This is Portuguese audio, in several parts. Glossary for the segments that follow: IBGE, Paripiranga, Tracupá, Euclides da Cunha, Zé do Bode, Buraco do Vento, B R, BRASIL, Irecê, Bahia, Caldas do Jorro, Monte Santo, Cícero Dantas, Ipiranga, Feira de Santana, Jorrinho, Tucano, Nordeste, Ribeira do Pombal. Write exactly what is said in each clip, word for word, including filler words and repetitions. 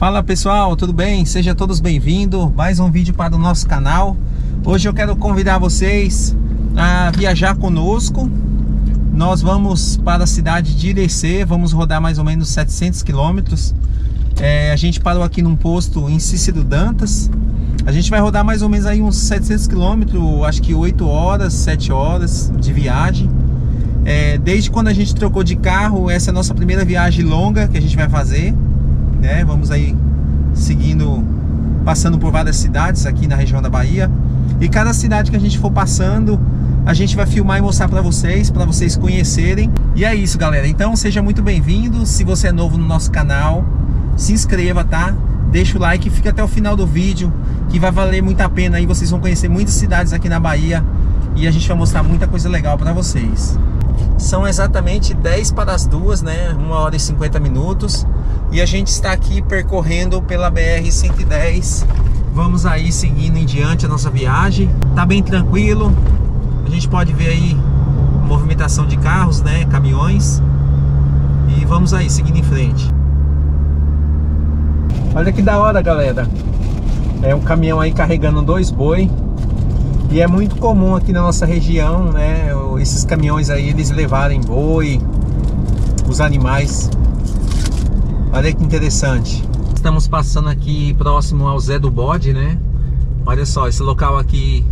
Fala pessoal, tudo bem? Sejam todos bem-vindos, mais um vídeo para o nosso canal. Hoje eu quero convidar vocês a viajar conosco. Nós vamos para a cidade de Irecê, vamos rodar mais ou menos setecentos quilômetros. É, a gente parou aqui num posto em Cícero Dantas. A gente vai rodar mais ou menos aí uns setecentos quilômetros, acho que oito horas, sete horas de viagem. É, desde quando a gente trocou de carro, essa é a nossa primeira viagem longa que a gente vai fazer, né? Vamos aí seguindo, passando por várias cidades aqui na região da Bahia. E cada cidade que a gente for passando, a gente vai filmar e mostrar para vocês, para vocês conhecerem. E é isso, galera. Então seja muito bem-vindo. Se você é novo no nosso canal, se inscreva, tá? Deixa o like e fica até o final do vídeo, que vai valer muito a pena aí. Vocês vão conhecer muitas cidades aqui na Bahia e a gente vai mostrar muita coisa legal para vocês. São exatamente dez para as duas, né? uma hora e cinquenta minutos. E a gente está aqui percorrendo pela B R cento e dez. Vamos aí seguindo em diante a nossa viagem. Tá bem tranquilo. A gente pode ver aí a movimentação de carros, né? Caminhões. E vamos aí, seguindo em frente. Olha que da hora, galera. É um caminhão aí carregando dois boi. E é muito comum aqui na nossa região, né? Esses caminhões aí, eles levarem boi, os animais. Olha que interessante. Estamos passando aqui próximo ao Zé do Bode, né? Olha só, esse local aqui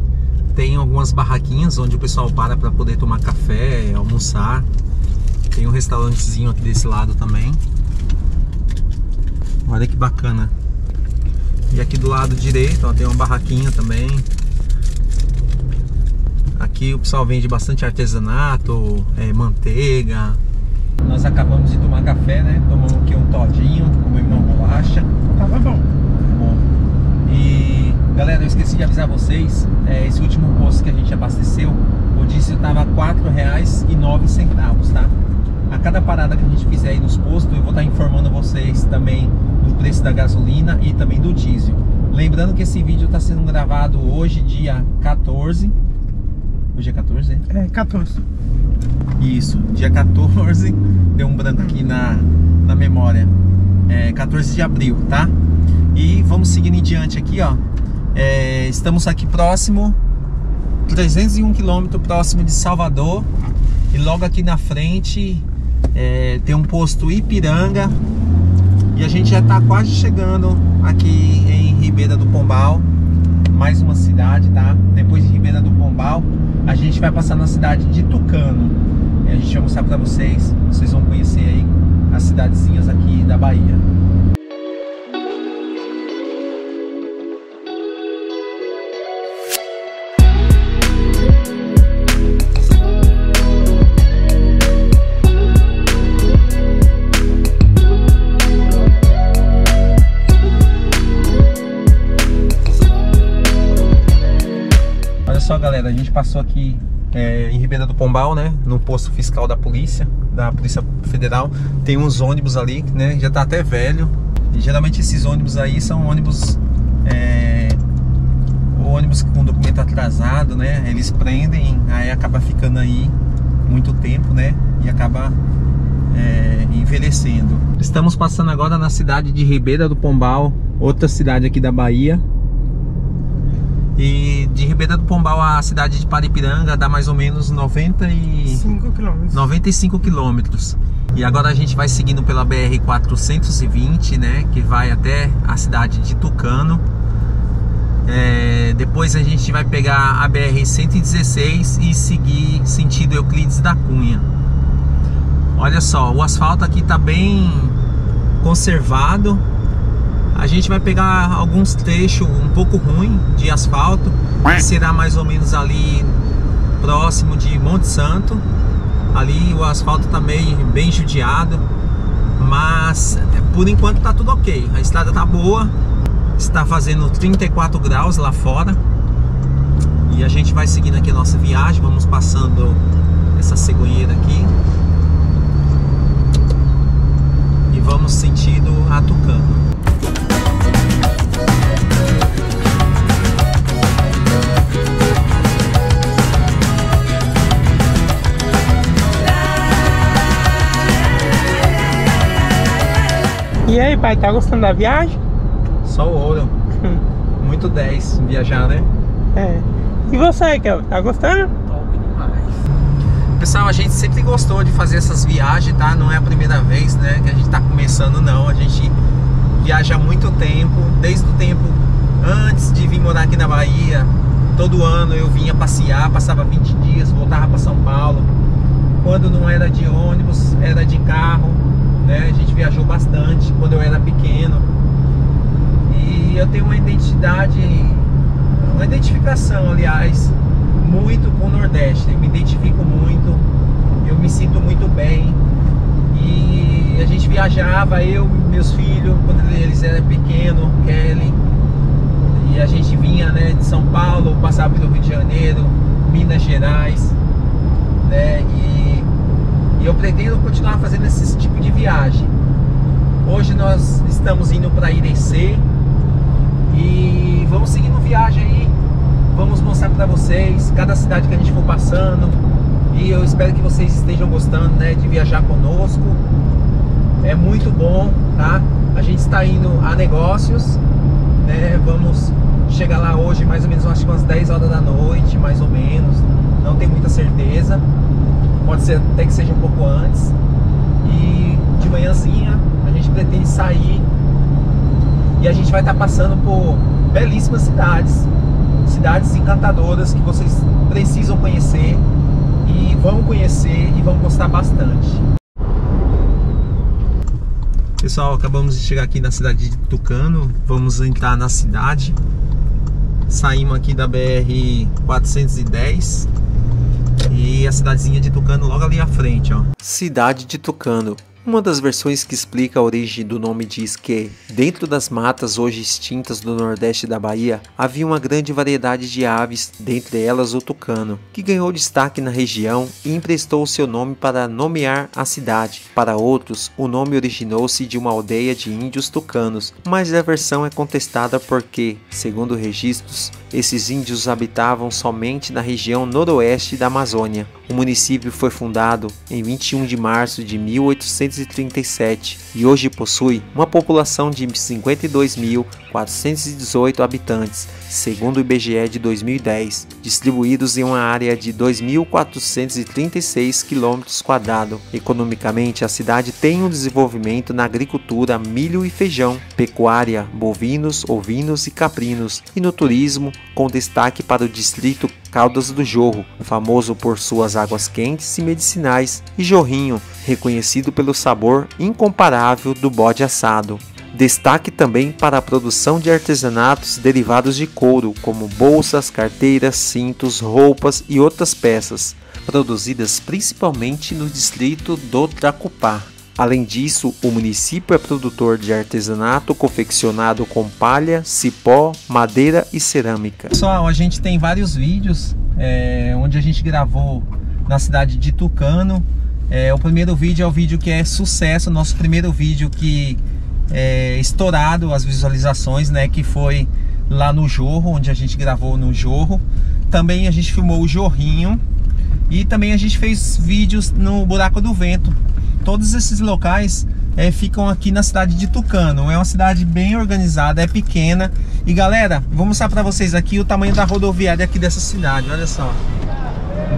tem algumas barraquinhas onde o pessoal para para poder tomar café, almoçar. Tem um restaurantezinho aqui desse lado também. Olha que bacana. E aqui do lado direito, ó, tem uma barraquinha também. Aqui o pessoal vende bastante artesanato, é, manteiga. Nós acabamos de tomar café, né? Tomamos aqui um todinho, comemos uma bolacha. Tava bom. Bom. E galera, eu esqueci de avisar vocês, é, esse último posto que a gente abasteceu, o diesel estava quatro reais e nove centavos, tá? A cada parada que a gente fizer aí nos postos, eu vou estar informando vocês também do preço da gasolina e também do diesel. Lembrando que esse vídeo está sendo gravado hoje, dia quatorze. Hoje é quatorze, né? É, quatorze. Isso, dia quatorze. Deu um branco aqui na, na memória. É, quatorze de abril, tá? E vamos seguindo em diante aqui, ó. É, estamos aqui próximo, trezentos e um quilômetros próximo de Salvador. E logo aqui na frente é, tem um posto Ipiranga. E a gente já tá quase chegando aqui em Ribeira do Pombal. Mais uma cidade, tá? Depois de Ribeira do Pombal, a gente vai passar na cidade de Tucano. E a gente vai mostrar pra vocês. Vocês vão conhecer aí as cidadezinhas aqui da Bahia. Galera, a gente passou aqui é, em Ribeira do Pombal, né? No posto fiscal da polícia, da Polícia Federal. Tem uns ônibus ali, né? Já tá até velho. E geralmente esses ônibus aí são ônibus é, ônibus com documento atrasado, né? Eles prendem, aí acaba ficando aí muito tempo, né? E acaba é, envelhecendo. Estamos passando agora na cidade de Ribeira do Pombal, outra cidade aqui da Bahia. E de Ribeira do Pombal à cidade de Paripiranga dá mais ou menos noventa e cinco quilômetros. E agora a gente vai seguindo pela B R quatrocentos e vinte, né? Que vai até a cidade de Tucano. É, depois a gente vai pegar a B R cento e dezesseis e seguir sentido Euclides da Cunha. Olha só, o asfalto aqui tá bem conservado. A gente vai pegar alguns trechos um pouco ruim de asfalto, que será mais ou menos ali próximo de Monte Santo. Ali o asfalto tá meio bem judiado, mas por enquanto tá tudo ok. A estrada tá boa, está fazendo trinta e quatro graus lá fora. E a gente vai seguindo aqui a nossa viagem, vamos passando essa cegonheira aqui. E vamos sentido a Tucano. E E aí, pai, tá gostando da viagem? Só o ouro. Muito dez viajar, né? É. E você, Kel, tá gostando? Top demais. Pessoal, a gente sempre gostou de fazer essas viagens, tá? Não é a primeira vez, né, que a gente tá começando, não. A gente viaja há muito tempo, desde o tempo antes de vir morar aqui na Bahia. Todo ano eu vinha passear, passava vinte dias, voltava para São Paulo. Quando não era de ônibus, era de carro, né? A gente viajou bastante quando eu era pequeno. E eu tenho uma identidade, uma identificação, aliás, muito com o Nordeste. Eu me identifico muito, eu me sinto muito bem. E a gente viajava, eu, meus filhos, quando eles eram pequenos, Kelly. E a gente vinha, né, de São Paulo, passava pelo Rio de Janeiro, Minas Gerais, né? E, e eu pretendo continuar fazendo esse tipo de viagem. Hoje nós estamos indo para Irecê e vamos seguindo viagem aí. Vamos mostrar para vocês cada cidade que a gente for passando. E eu espero que vocês estejam gostando, né, de viajar conosco. É muito bom, tá? A gente está indo a negócios, né? Vamos chegar lá hoje mais ou menos, acho que umas dez horas da noite, mais ou menos. Não tenho muita certeza. Pode ser até que seja um pouco antes. E de manhãzinha a gente pretende sair. E a gente vai estar passando por belíssimas cidades. Cidades encantadoras que vocês precisam conhecer. E vão conhecer e vão gostar bastante. Pessoal, acabamos de chegar aqui na cidade de Tucano. Vamos entrar na cidade. Saímos aqui da B R quatrocentos e dez e a cidadezinha de Tucano logo ali à frente, ó. Cidade de Tucano. Uma das versões que explica a origem do nome diz que, dentro das matas hoje extintas do Nordeste da Bahia, havia uma grande variedade de aves, dentre elas o tucano, que ganhou destaque na região e emprestou seu nome para nomear a cidade. Para outros, o nome originou-se de uma aldeia de índios tucanos, mas a versão é contestada porque, segundo registros, esses índios habitavam somente na região noroeste da Amazônia. O município foi fundado em vinte e um de março de mil oitocentos e trinta e sete e hoje possui uma população de cinquenta e dois mil quatrocentos e dezoito habitantes, segundo o I B G E de dois mil e dez, distribuídos em uma área de dois mil quatrocentos e trinta e seis quilômetros quadrados. Economicamente, a cidade tem um desenvolvimento na agricultura, milho e feijão, pecuária, bovinos, ovinos e caprinos, e no turismo, com destaque para o distrito Caldas do Jorro, famoso por suas águas quentes e medicinais, e Jorrinho, reconhecido pelo sabor incomparável do bode assado. Destaque também para a produção de artesanatos derivados de couro, como bolsas, carteiras, cintos, roupas e outras peças, produzidas principalmente no distrito do Tracupá. Além disso, o município é produtor de artesanato confeccionado com palha, cipó, madeira e cerâmica. Pessoal, a gente tem vários vídeos é, onde a gente gravou na cidade de Tucano. É, o primeiro vídeo é o vídeo que é sucesso, nosso primeiro vídeo que é estourado as visualizações, né, que foi lá no Jorro, onde a gente gravou no Jorro. Também a gente filmou o Jorrinho e também a gente fez vídeos no Buraco do Vento. Todos esses locais é, ficam aqui na cidade de Tucano. É uma cidade bem organizada, é pequena. E galera, vou mostrar pra vocês aqui o tamanho da rodoviária aqui dessa cidade. Olha só,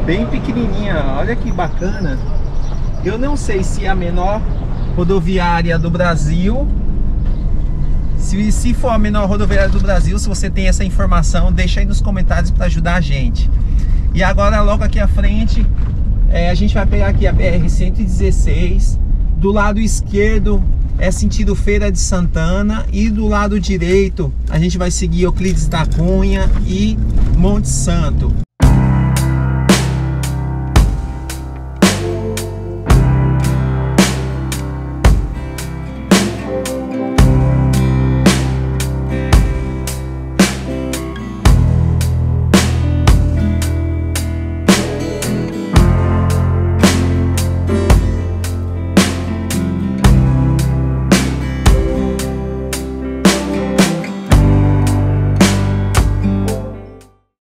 bem pequenininha, olha que bacana. Eu não sei se é a menor rodoviária do Brasil. Se, se for a menor rodoviária do Brasil, se você tem essa informação, deixa aí nos comentários pra ajudar a gente. E agora logo aqui à frente É, a gente vai pegar aqui a B R cento e dezesseis. Do lado esquerdo é sentido Feira de Santana e do lado direito a gente vai seguir Euclides da Cunha e Monte Santo.